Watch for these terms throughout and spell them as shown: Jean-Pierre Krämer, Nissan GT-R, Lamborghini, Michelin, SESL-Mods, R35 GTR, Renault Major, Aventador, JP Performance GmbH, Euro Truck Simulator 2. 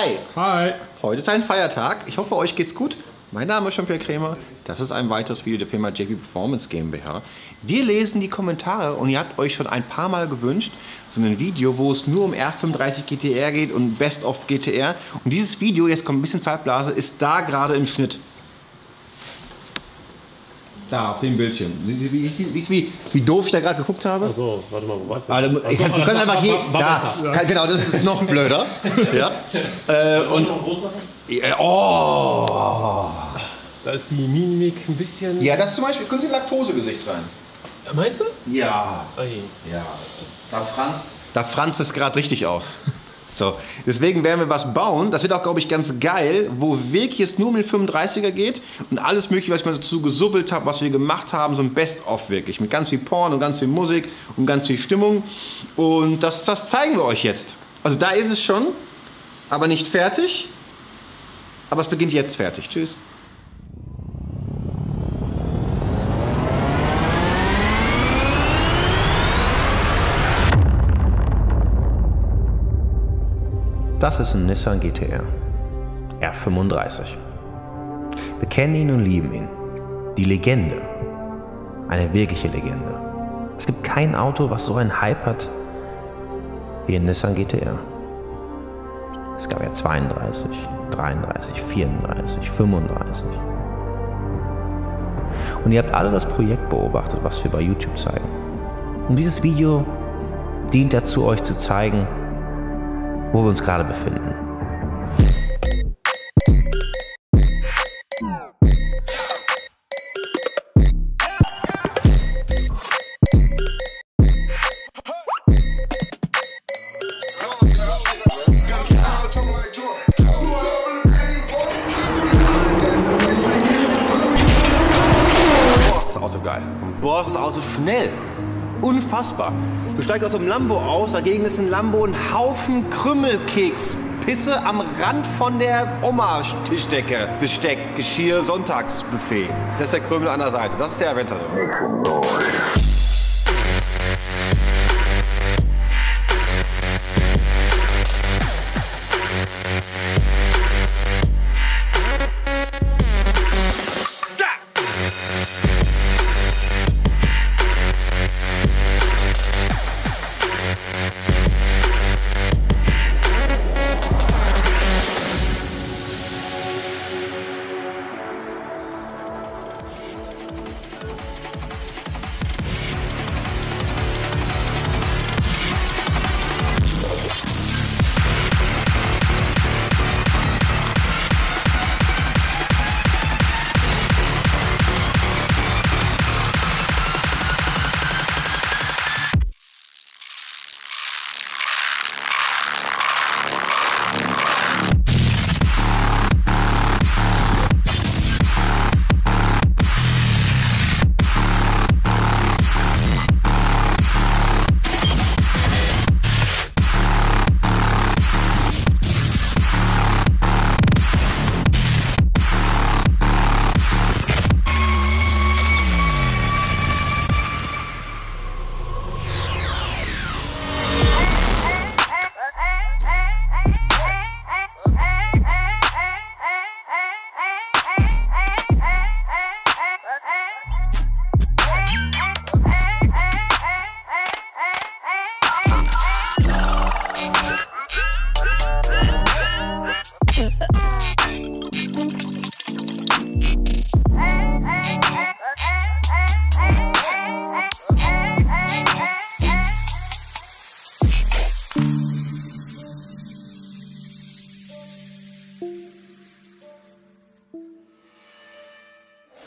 Hi! Hi! Heute ist ein Feiertag. Ich hoffe, euch geht's gut. Mein Name ist Jean-Pierre Krämer. Das ist ein weiteres Video der Firma JP Performance GmbH. Wir lesen die Kommentare und ihr habt euch schon ein paar Mal gewünscht, so ein Video, wo es nur um R35 GTR geht und Best of GTR. Und dieses Video, jetzt kommt ein bisschen Zeitblase, ist da gerade im Schnitt. Da, auf dem Bildschirm. Siehst du, wie doof ich da gerade geguckt habe? Achso, warte mal, wo war's denn? Also, du kannst einfach hier... Da, ja. Genau, das ist noch blöder. Ja. Und... Oh! Da ist die Mimik ein bisschen... Ja, das zum Beispiel könnte ein Laktosegesicht sein. Meinst du? Ja. Okay. Ja. Da franzt es gerade richtig aus. So, deswegen werden wir was bauen. Das wird auch, glaube ich, ganz geil, wo wirklich es nur um den 35er geht und alles mögliche, was ich mal dazu gesubbelt habe, was wir gemacht haben, so ein Best-of wirklich. Mit ganz viel Porn und ganz viel Musik und ganz viel Stimmung. Und das zeigen wir euch jetzt. Also da ist es schon, aber nicht fertig. Aber es beginnt jetzt fertig. Tschüss. Das ist ein Nissan GT-R, R35. Wir kennen ihn und lieben ihn. Die Legende. Eine wirkliche Legende. Es gibt kein Auto, was so einen Hype hat wie ein Nissan GT-R. Es gab ja 32, 33, 34, 35. Und ihr habt alle das Projekt beobachtet, was wir bei YouTube zeigen. Und dieses Video dient dazu, euch zu zeigen, wo wir uns gerade befinden. Boah, ist das Auto geil. Boah, ist das Auto schnell. Unfassbar. Du steigst aus einem Lambo aus, dagegen ist ein Lambo ein Haufen Krümmelkeks-Pisse am Rand von der Oma-Tischdecke. Besteck, Geschirr, Sonntagsbuffet. Das ist der Krümel an der Seite. Das ist der Aventador.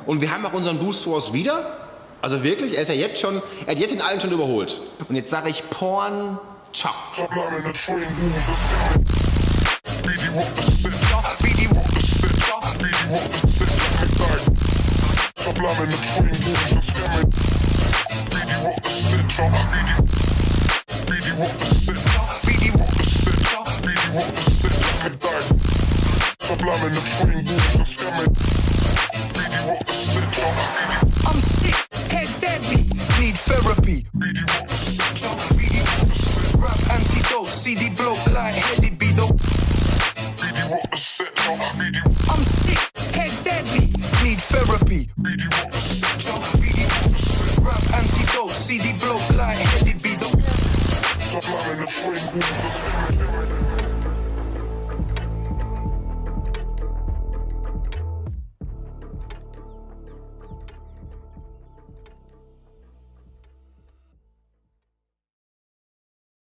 Und wir haben auch unseren Boost Source wieder. Also wirklich, er ist ja jetzt schon, er hat jetzt in allen schon überholt. Und jetzt sage ich Porn, ciao. I'm sick, head deadly, need therapy. Rap antidote, CD bloke, light-headed be the I'm sick, head deadly, need therapy. Rough antidote, CD bloke light.